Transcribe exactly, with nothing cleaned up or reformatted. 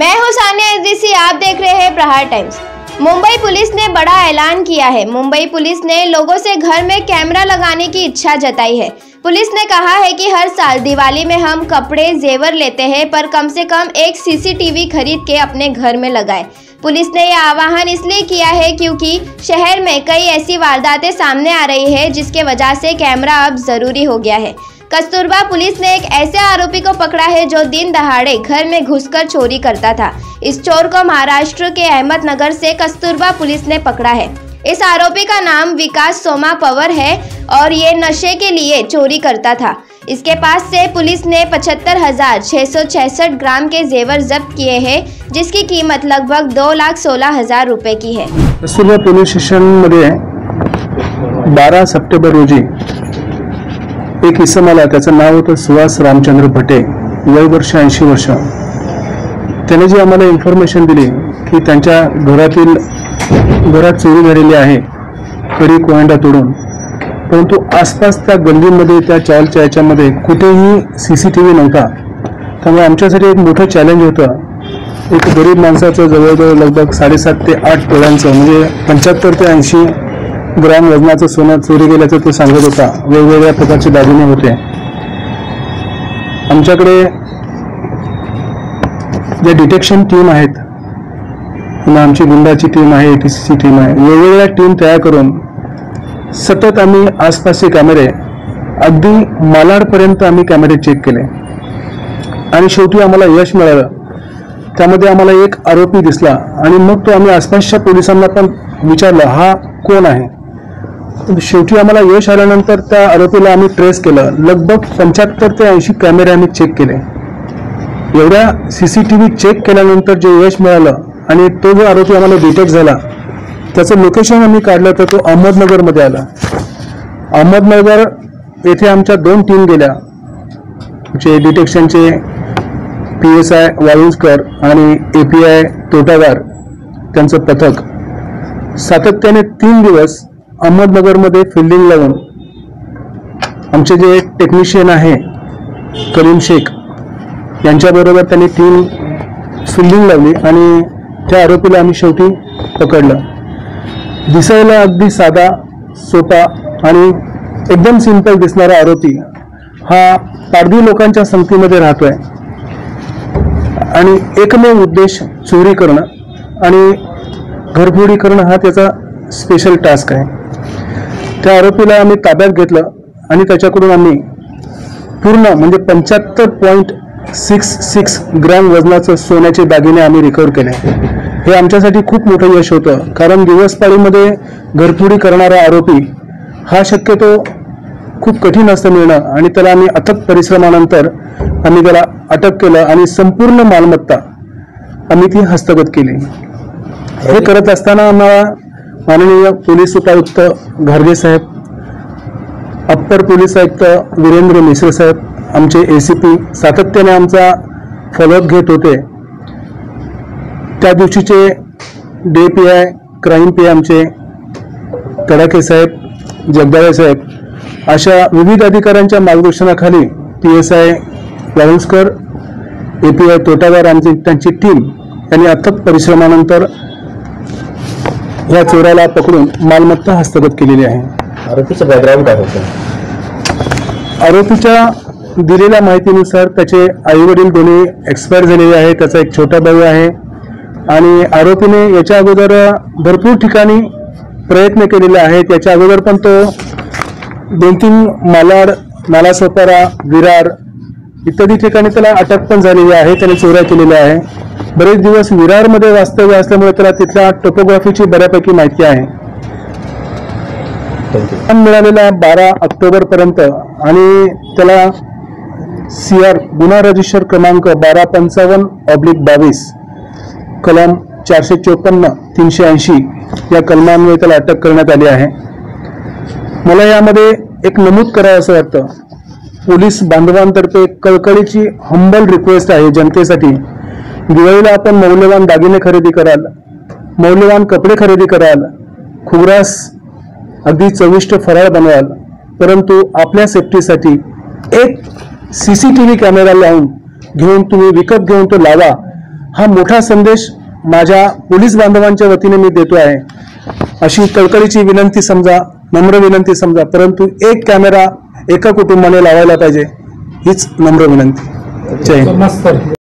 मैं हूं सानिया इदरीसी, आप देख रहे हैं प्रहार टाइम्स। मुंबई पुलिस ने बड़ा ऐलान किया है। मुंबई पुलिस ने लोगों से घर में कैमरा लगाने की इच्छा जताई है। पुलिस ने कहा है कि हर साल दिवाली में हम कपड़े जेवर लेते हैं, पर कम से कम एक सीसीटीवी खरीद के अपने घर में लगाए। पुलिस ने यह आह्वान इसलिए किया है क्योंकि शहर में कई ऐसी वारदातें सामने आ रही है जिसके वजह से कैमरा अब जरूरी हो गया है। कस्तूरबा पुलिस ने एक ऐसे आरोपी को पकड़ा है जो दिन दहाड़े घर में घुसकर चोरी करता था। इस चोर को महाराष्ट्र के अहमदनगर से कस्तूरबा पुलिस ने पकड़ा है। इस आरोपी का नाम विकास सोमा पवर है और ये नशे के लिए चोरी करता था। इसके पास से पुलिस ने पचहत्तर हजार छह सौ छियासठ ग्राम के जेवर जब्त किए हैं, जिसकी कीमत लगभग दो लाख सोलह हजार रूपए की है। कस्तूरबा पोलीस स्टेशन मध्ये बारा सप्टेंबर रोजी एक इसमाला, त्याचं नाव होतं सुहास रामचंद्र भटे, वय वर्ष ऐंशी वर्ष, त्याने जी आम्हाला इन्फॉर्मेशन दिली की त्यांच्या घरातील घरात चोरी झालेली आहे कडी कोयंडा तोडून, परंतु आसपास त्या गल्लीमध्ये त्या चालच्या याच्यामध्ये कुठेही सी सी टी व्ही नव्हता। त्यामुळे आमच्यासाठी एक मोठं चॅलेंज होतं। एक गरीब माणसाचं जवळजवळ लगभग साडेसात ते आठ तोळ्यांचं म्हणजे पंच्याहत्तर ते ऐंशी ग्राम वजनाचं सोनं चोरी गेल्याचं तो सांगत होता। वेगवेगळ्या प्रकारचे दागिने होते आमच्याकडे। जे डिटेक्शन टीम आहेत, पुन्हा आमची गुंडाची टीम आहे, एटीसीची टीम आहे, वेगवेगळ्या टीम तयार करून सतत आम्ही आसपासचे कॅमेरे अगदी मालाडपर्यंत आम्ही कॅमेरे चेक केले आणि शेवटी आम्हाला यश मिळालं। त्यामध्ये आम्हाला एक आरोपी दिसला आणि मग तो आम्ही आसपासच्या पोलिसांना पण विचारलं हा कोण आहे। शेवटी आम्हाला यश आल्यानंतर त्या आरोपीला आम्ही ट्रेस केलं। लगभग पंच्याहत्तर ते ऐंशी कॅमेरे आम्ही चेक केले। एवढ्या सीसीटीव्ही चेक केल्यानंतर जे यश मिळालं आणि तो जो आरोपी आम्हाला डिटेक्ट झाला त्याचं लोकेशन आम्ही काढलं तर तो अहमदनगरमध्ये आला। अहमदनगर येथे आमच्या दोन टीम गेल्या, जे डिटेक्शनचे पी एस आय वाळूस्कर आणि ए पी आय तोटादार त्यांचं पथक सातत्याने तीन दिवस अहमदनगरमध्ये फिल्डिंग लावून आमचे जे टेक्निशियन आहे करीम शेख यांच्याबरोबर त्यांनी तीन फिल्डिंग लावली आणि त्या आरोपीला आम्ही शेवटी पकडलं। दिसायला अगदी साधा सोपा आणि एकदम सिंपल दिसणारा आरोपी हा पारधी लोकांच्या संगतीमध्ये राहतोय आणि एकमेव उद्देश चोरी करणं आणि घरफोडी करणं हा त्याचा स्पेशल टास्क आहे। त्या आरोपीला आम्ही ताब्यात घेतलं आणि त्याच्याकडून आम्ही पूर्ण म्हणजे पंच्याहत्तर पॉईंट सिक्स सिक्स ग्रॅम वजनाचं सोन्याचे दागिने आम्ही रिकवर केले। हे आमच्यासाठी खूप मोठं यश होतं, कारण दिवसपाळीमध्ये घरफोडी करणारा आरोपी हा शक्यतो खूप कठीण असतं मिळणं आणि त्याला आम्ही अथक परिश्रमानंतर आम्ही त्याला अटक केलं आणि संपूर्ण मालमत्ता आम्ही ती हस्तगत केली। हे करत असताना आम्हाला माननीय पोलीस उपायुक्त घारगे साहेब, अप्पर पोलीस आयुक्त वीरेंद्र मिश्र साहेब, आमचे ए सी पी सातत्याने आमचा फॉलोअप घेत होते। त्या दिवशीचे डे P I crime P I आमचे तडाखे साहेब, जगदाले साहेब अशा विविध अधिकाऱ्यांच्या मार्गदर्शनाखाली P S I Waluskar, A P I Totadar आमची त्यांची टीम यांनी अथक परिश्रमानंतर या चोराला पकडून मालमत्ता हस्तगत केलेली आहे। आरोपीचं बॅकग्राऊंड काय होतं? आरोपीच्या दिलेल्या माहितीनुसार त्याचे आईवडील दोन्ही एक्सपायर झालेले आहे, त्याचा एक छोटा भाऊ आहे आणि आरोपीने याच्या अगोदर भरपूर ठिकाणी प्रयत्न केलेले आहेत। याच्या अगोदर पण तो दोन तीन मालाड, नालासोपारा, विरार इत्यादी ठिकाणी त्याला अटक पण झालेली आहे, त्याने चोऱ्या केलेल्या आहे। बरेच दिवस विरारमध्ये वास्तव्य असल्यामुळे त्याला तिथल्या टोपोग्राफीची बऱ्यापैकी माहिती आहे। मिळालेला बारा ऑक्टोबर पर्यंत आणि त्याला सी आर गुन्हा रजिस्टर क्रमांक बारा पंचावन्न ऑब्लिक बावीस कलम चारशे चोपन्न तीनशे ऐंशी या कलमांमुळे त्याला अटक करण्यात आली आहे। मला यामध्ये एक नमूद करावं असं वाटतं, पोलीस बांधवांतर्फे कळकळीची हंबल रिक्वेस्ट आहे जनतेसाठी, दिवाळीला आपण मौल्यवान दागिने खरेदी कराल, मौल्यवान कपडे खरेदी कराल, खुबरास अगदी चविष्ट फराळ बनवाल, परंतु आपल्या सेफ्टीसाठी एक C C T V camera लावून घेऊन तुम्ही विकत घेऊन तो लावा, हा मोठा संदेश माझ्या पोलीस बांधवांच्या वतीने मी देतो आहे, अशी कळकळीची विनंती समजा, नम्र विनंती समजा, परंतु एक कॅमेरा एका कुटुंबाने लावायला पाहिजे, हीच नम्र विनंती। जय हिंद।